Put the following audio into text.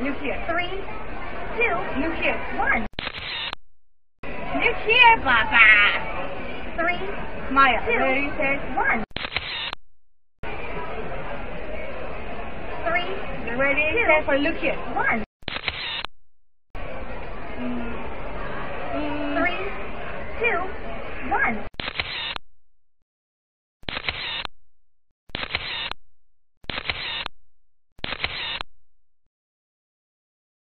Nuclear 3, 2, nuclear 1. Nuclear Baba. 3, Maya 2, 1. 3, ready, set for nuclear 1.